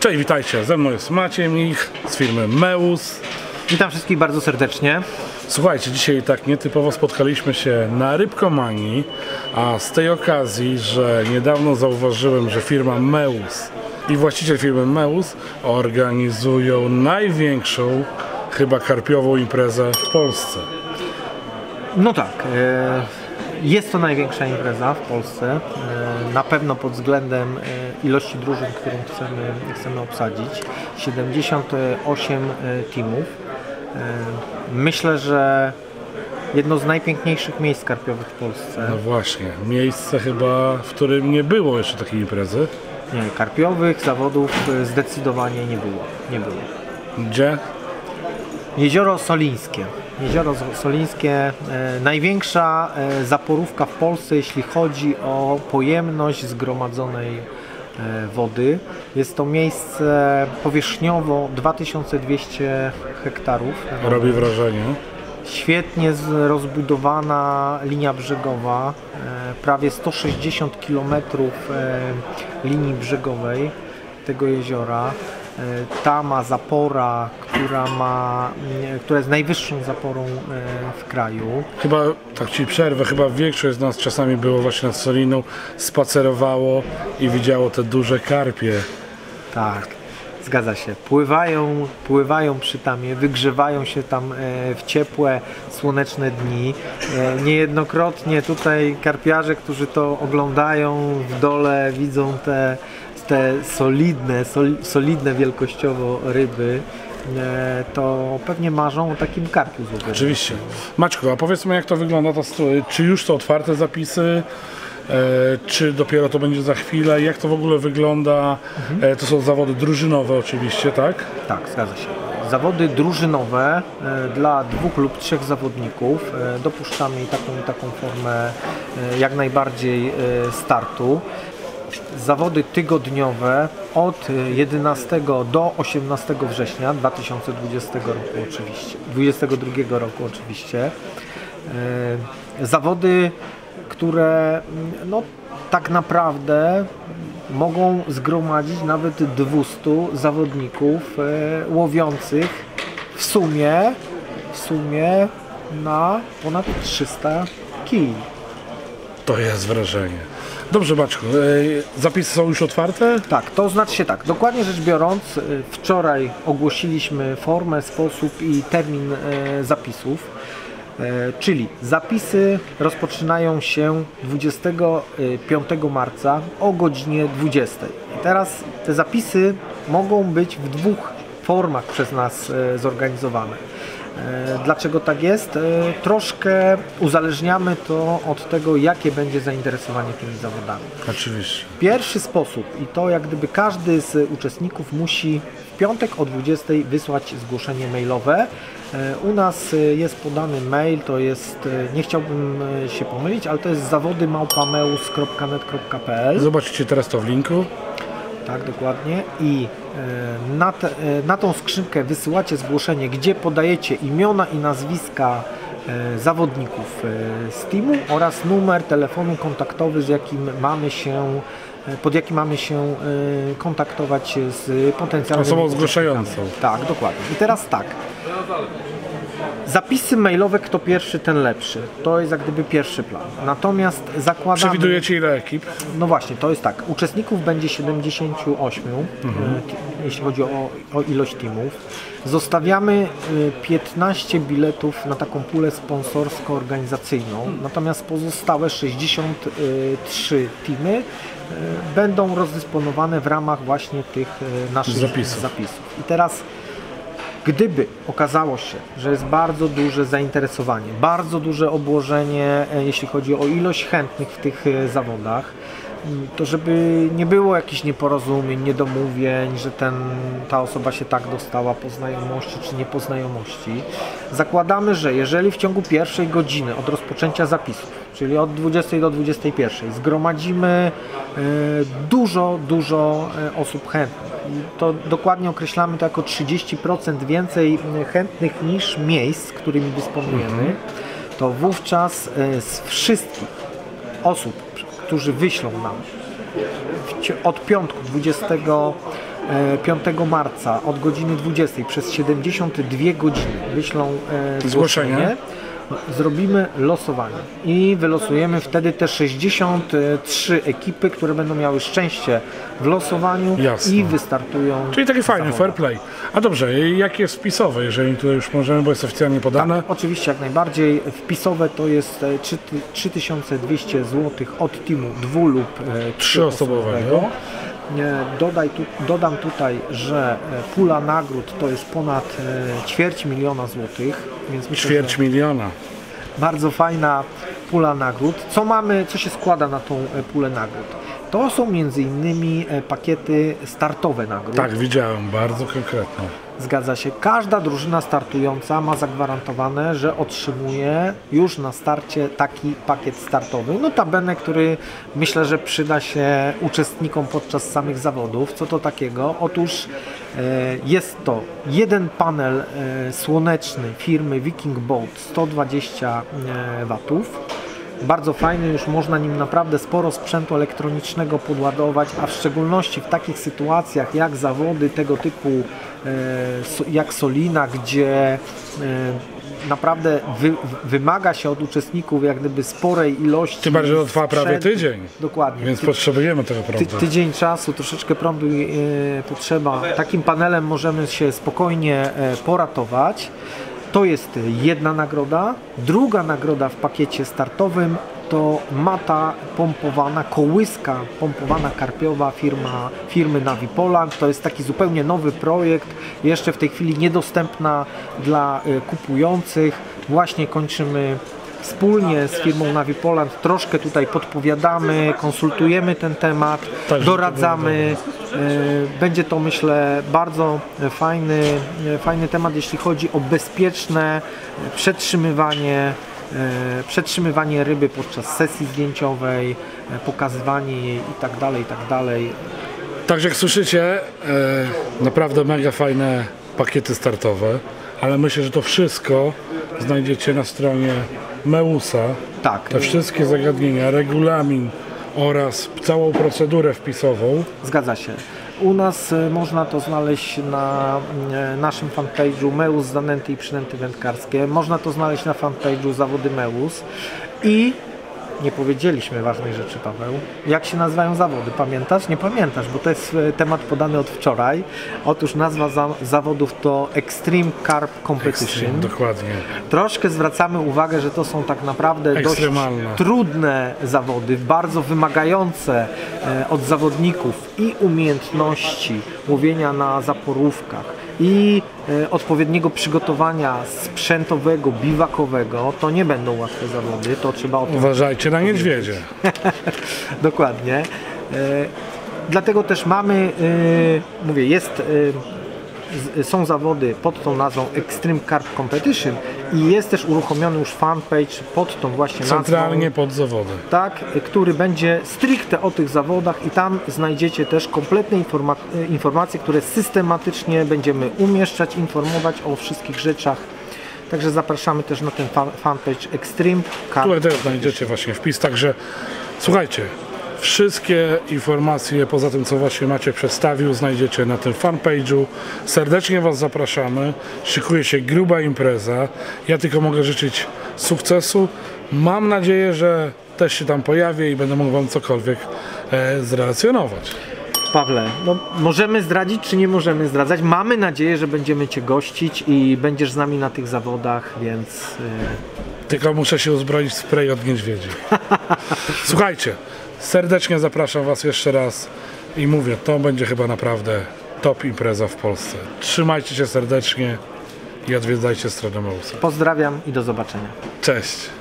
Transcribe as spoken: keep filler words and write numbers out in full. Cześć, witajcie, ze mną jest Maciej Mnich z firmy Meus. Witam wszystkich bardzo serdecznie. Słuchajcie, dzisiaj tak nietypowo spotkaliśmy się na Rybkomanii, a z tej okazji, że niedawno zauważyłem, że firma Meus i właściciel firmy Meus organizują największą chyba karpiową imprezę w Polsce. No tak, jest to największa impreza w Polsce, na pewno pod względem ilości drużyn, którą chcemy, chcemy obsadzić. siedemdziesiąt osiem teamów. Myślę, że jedno z najpiękniejszych miejsc karpiowych w Polsce. No właśnie, miejsce chyba, w którym nie było jeszcze takiej imprezy. Nie, karpiowych zawodów zdecydowanie nie było. Nie było. Gdzie? Jezioro Solińskie. Jezioro Solińskie, e, największa e, zaporówka w Polsce, jeśli chodzi o pojemność zgromadzonej e, wody. Jest to miejsce powierzchniowo dwa tysiące dwieście hektarów. Robi wrażenie. Świetnie rozbudowana linia brzegowa, e, prawie sto sześćdziesiąt kilometrów e, linii brzegowej tego jeziora. Ta ma zapora, która, ma, która jest najwyższą zaporą w kraju. Chyba, tak ci przerwę, chyba większość z nas czasami było właśnie nad Soliną, spacerowało i widziało te duże karpie. Tak, zgadza się. Pływają, pływają przy tamie, wygrzewają się tam w ciepłe, słoneczne dni. Niejednokrotnie tutaj karpiarze, którzy to oglądają w dole, widzą te te solidne, sol, solidne wielkościowo ryby, to pewnie marzą o takim karpiu złowionym. Oczywiście. Maćku, a powiedzmy, jak to wygląda, to, czy już są otwarte zapisy, czy dopiero to będzie za chwilę, jak to w ogóle wygląda? Mhm. To są zawody drużynowe oczywiście, tak? Tak, zgadza się. Zawody drużynowe dla dwóch lub trzech zawodników. Dopuszczamy taką, taką formę jak najbardziej startu. Zawody tygodniowe od jedenastego do osiemnastego września dwa tysiące dwudziestego roku oczywiście, dwudziestego drugiego roku oczywiście. Zawody, które no, tak naprawdę mogą zgromadzić nawet dwieście zawodników łowiących w sumie, w sumie na ponad trzysta kij. To jest wrażenie. Dobrze, Maćku, zapisy są już otwarte? Tak, to znaczy się tak, dokładnie rzecz biorąc, wczoraj ogłosiliśmy formę, sposób i termin zapisów, czyli zapisy rozpoczynają się dwudziestego piątego marca o godzinie dwudziestej. Teraz te zapisy mogą być w dwóch formach przez nas zorganizowane. Dlaczego tak jest? Troszkę uzależniamy to od tego, jakie będzie zainteresowanie tymi zawodami. Oczywiście. Pierwszy sposób i to jak gdyby każdy z uczestników musi w piątek o dwudziestej wysłać zgłoszenie mailowe. U nas jest podany mail, to jest, nie chciałbym się pomylić, ale to jest zawody małpa meus kropka net kropka pl. Zobaczycie teraz to w linku. Tak, dokładnie. I na, te, na tą skrzynkę wysyłacie zgłoszenie, gdzie podajecie imiona i nazwiska zawodników z teamu oraz numer telefonu kontaktowy, z jakim mamy się, pod jakim mamy się kontaktować z potencjalnym osobą zgłaszającą. Tak, dokładnie. I teraz tak. Zapisy mailowe, kto pierwszy, ten lepszy. To jest jak gdyby pierwszy plan. Natomiast zakładamy... Przewidujecie ile ekip? No właśnie, to jest tak. Uczestników będzie siedemdziesiąt osiem, mhm. jeśli chodzi o, o ilość teamów. Zostawiamy piętnaście biletów na taką pulę sponsorsko-organizacyjną. Natomiast pozostałe sześćdziesiąt trzy teamy będą rozdysponowane w ramach właśnie tych naszych zapisów. zapisów. I teraz... Gdyby okazało się, że jest bardzo duże zainteresowanie, bardzo duże obłożenie, jeśli chodzi o ilość chętnych w tych zawodach, to żeby nie było jakichś nieporozumień, niedomówień, że ten, ta osoba się tak dostała po znajomości czy nie po znajomości, zakładamy, że jeżeli w ciągu pierwszej godziny od rozpoczęcia zapisów, czyli od dwudziestej do dwudziestej pierwszej, zgromadzimy dużo, dużo osób chętnych, to dokładnie określamy to jako trzydzieści procent więcej chętnych niż miejsc, którymi dysponujemy, to wówczas z wszystkich osób, którzy wyślą nam od piątku 20 piątego marca od godziny dwudziestej przez siedemdziesiąt dwie godziny wyślą zgłoszenie. Zrobimy losowanie i wylosujemy wtedy te sześćdziesiąt trzy ekipy, które będą miały szczęście w losowaniu. Jasne. I wystartują. Czyli taki fajny fair play. A dobrze, jakie jest wpisowe, jeżeli tutaj już możemy, bo jest oficjalnie podane? Tak, oczywiście, jak najbardziej. Wpisowe to jest trzy tysiące dwieście złotych od teamu dwu lub trzyosobowego. Dodaj tu, dodam tutaj, że pula nagród to jest ponad ćwierć miliona złotych. Więc myślę, ćwierć miliona. Bardzo fajna pula nagród. Co mamy, co się składa na tą pulę nagród? To są między innymi pakiety startowe nagród. Tak, widziałem, bardzo konkretne. Zgadza się. Każda drużyna startująca ma zagwarantowane, że otrzymuje już na starcie taki pakiet startowy. Notabene, który myślę, że przyda się uczestnikom podczas samych zawodów. Co to takiego? Otóż e, jest to jeden panel e, słoneczny firmy Viking Boat sto dwadzieścia watów. Bardzo fajny, już można nim naprawdę sporo sprzętu elektronicznego podładować, a w szczególności w takich sytuacjach jak zawody tego typu, jak Solina, gdzie naprawdę wy, wymaga się od uczestników jak gdyby sporej ilości. Tym bardziej, że to trwa prawie tydzień. Dokładnie. Więc ty, potrzebujemy tego prądu. Ty, tydzień czasu, troszeczkę prądu yy, potrzeba. Takim panelem możemy się spokojnie yy, poratować. To jest jedna nagroda. Druga nagroda w pakiecie startowym to mata pompowana, kołyska pompowana karpiowa firma, firmy Navi Poland. To jest taki zupełnie nowy projekt, jeszcze w tej chwili niedostępna dla kupujących. Właśnie kończymy wspólnie z firmą Navi Poland, troszkę tutaj podpowiadamy, konsultujemy ten temat, doradzamy. Będzie to, myślę, bardzo fajny, fajny temat, jeśli chodzi o bezpieczne przetrzymywanie, przetrzymywanie ryby podczas sesji zdjęciowej, pokazywanie jej i tak dalej, i tak dalej. Także jak słyszycie, naprawdę mega fajne pakiety startowe, ale myślę, że to wszystko znajdziecie na stronie Meusa. Tak. Te wszystkie zagadnienia, regulamin oraz całą procedurę wpisową. Zgadza się. U nas można to znaleźć na naszym fanpage'u Meus Zanęty i Przynęty Wędkarskie. Można to znaleźć na fanpage'u Zawody Meus. I nie powiedzieliśmy ważnej rzeczy, Paweł. Jak się nazywają zawody? Pamiętasz? Nie pamiętasz, bo to jest temat podany od wczoraj. Otóż nazwa za zawodów to Extreme Carp Competition. Extreme, dokładnie. Troszkę zwracamy uwagę, że to są tak naprawdę ekstremalne, dość trudne zawody, bardzo wymagające e, od zawodników i umiejętności łowienia na zaporówkach, i y, odpowiedniego przygotowania sprzętowego, biwakowego. To nie będą łatwe zawody, to trzeba o tym uważajcie na niedźwiedzie. Dokładnie. Y, dlatego też mamy, y, mówię, jest, y, są zawody pod tą nazwą Extreme Carp Competition i jest też uruchomiony już fanpage pod tą właśnie nazwą. Centralnie pod zawody. Tak, który będzie stricte o tych zawodach i tam znajdziecie też kompletne informa informacje, które systematycznie będziemy umieszczać, informować o wszystkich rzeczach. Także zapraszamy też na ten fan fanpage Extreme Carp. Które też znajdziecie właśnie wpis, także słuchajcie, wszystkie informacje poza tym, co właśnie Maciej przedstawił, znajdziecie na tym fanpage'u. Serdecznie Was zapraszamy. Szykuje się gruba impreza. Ja tylko mogę życzyć sukcesu. Mam nadzieję, że też się tam pojawię i będę mógł Wam cokolwiek e, zrelacjonować. Pawle, no, możemy zdradzić czy nie możemy zdradzać? Mamy nadzieję, że będziemy Cię gościć i będziesz z nami na tych zawodach, więc... E... Tylko muszę się uzbroić w spray od niedźwiedzi. Słuchajcie. Serdecznie zapraszam Was jeszcze raz i mówię, to będzie chyba naprawdę top impreza w Polsce. Trzymajcie się serdecznie i odwiedzajcie stronę Meusa. Pozdrawiam i do zobaczenia. Cześć.